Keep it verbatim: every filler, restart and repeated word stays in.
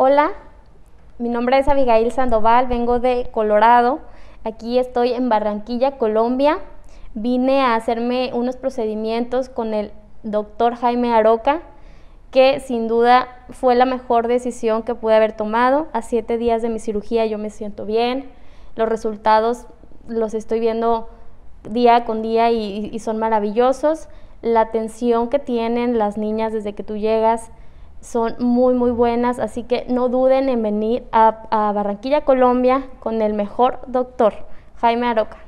Hola, mi nombre es Abigail Sandoval, vengo de Colorado. Aquí estoy en Barranquilla, Colombia. Vine a hacerme unos procedimientos con el doctor Jaime Aroca, que sin duda fue la mejor decisión que pude haber tomado. A siete días de mi cirugía yo me siento bien. Los resultados los estoy viendo día con día y, y son maravillosos. La atención que tienen las niñas desde que tú llegas son muy muy buenas, así que no duden en venir a, a Barranquilla, Colombia, con el mejor doctor, Jaime Aroca.